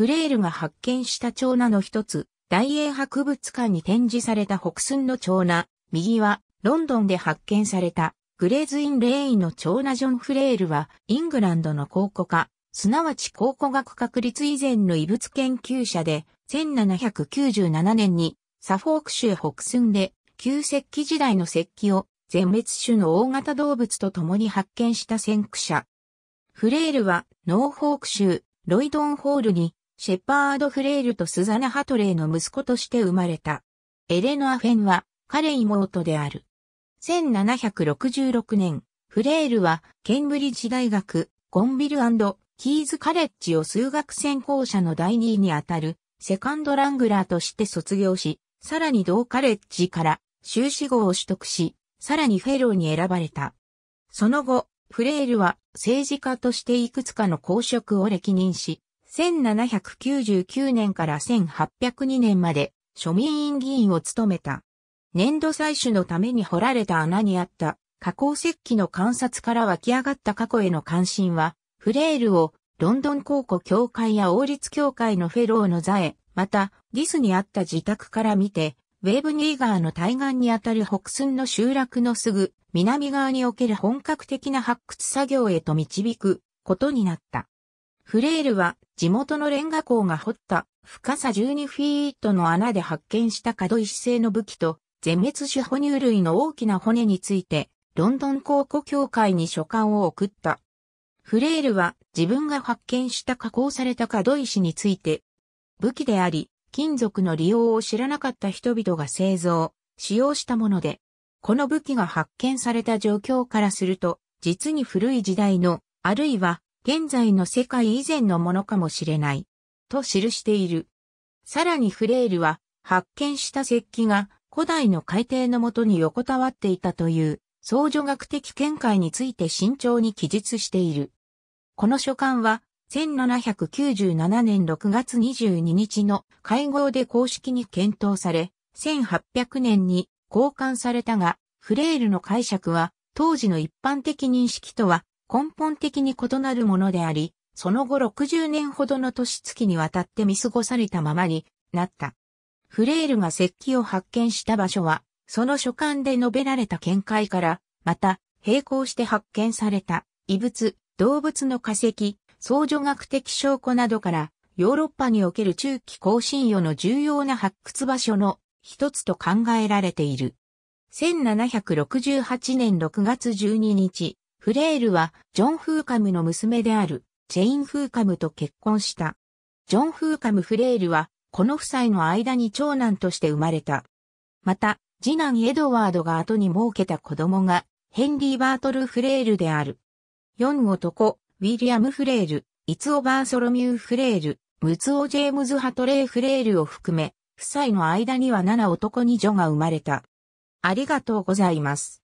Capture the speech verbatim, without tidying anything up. フレールが発見した蝶名の一つ、大英博物館に展示された北寸の蝶名、右はロンドンで発見されたグレーズ・イン・レインの蝶名。ジョン・フレールはイングランドの考古家、すなわち考古学確立以前の遺物研究者で、せんななひゃくきゅうじゅうななねんにサフォーク州北寸で旧石器時代の石器を全滅種の大型動物と共に発見した先駆者。フレールはノーフォーク州ロイドンホールにシェパード・フレールとスザナ・ハトレイの息子として生まれた。エレノア・フェンは彼妹である。せんななひゃくろくじゅうろくねん、フレールはケンブリッジ大学ゴンビル&キーズカレッジを数学専攻者のだいにいにあたるセカンドラングラーとして卒業し、さらに同カレッジから修士号を取得し、さらにフェローに選ばれた。その後、フレールは政治家としていくつかの公職を歴任し、せんななひゃくきゅうじゅうきゅうねんからせんはっぴゃくにねんまで庶民院議員を務めた。粘土採取のために掘られた穴にあった加工石器の観察から湧き上がった過去への関心は、フレールをロンドン考古協会や王立協会のフェローの座へ、また、ディスにあった自宅から見て、ウェーブニーガーの対岸にあたる北寸の集落のすぐ南側における本格的な発掘作業へと導くことになった。フレールは地元のレンガ工が掘った深さじゅうにフィートの穴で発見した可動域製の武器と全滅種哺乳類の大きな骨についてロンドン考古協会に書簡を送った。フレールは自分が発見した加工された可動域について武器であり、金属の利用を知らなかった人々が製造、使用したもので、この武器が発見された状況からすると、実に古い時代の、あるいは現在の世界以前のものかもしれない、と記している。さらにフレールは、発見した石器が古代の海底のもとに横たわっていたという、相助学的見解について慎重に記述している。この書簡は、せんななひゃくきゅうじゅうななねんろくがつにじゅうににちの会合で公式に検討され、せんはっぴゃくねんに交換されたが、フレールの解釈は当時の一般的認識とは根本的に異なるものであり、その後ろくじゅうねんほどの年月にわたって見過ごされたままになった。フレールが石器を発見した場所は、その書簡で述べられた見解から、また並行して発見された遺物、動物の化石、相助学的証拠などからヨーロッパにおける中期後新世の重要な発掘場所の一つと考えられている。せんななひゃくろくじゅうはちねんろくがつじゅうににち、フレールはジョン・フーカムの娘であるジェイン・フーカムと結婚した。ジョン・フーカム・フレールはこの夫妻の間に長男として生まれた。また、次男エドワードが後に設けた子供がヘンリー・バートル・フレールである。よんおとこ、ウィリアム・フレール、イツオ・バーソロミュー・フレール、ムツオ・ジェームズ・ハトレイ・フレールを含め、夫妻の間にはななおとこに女が生まれた。ありがとうございます。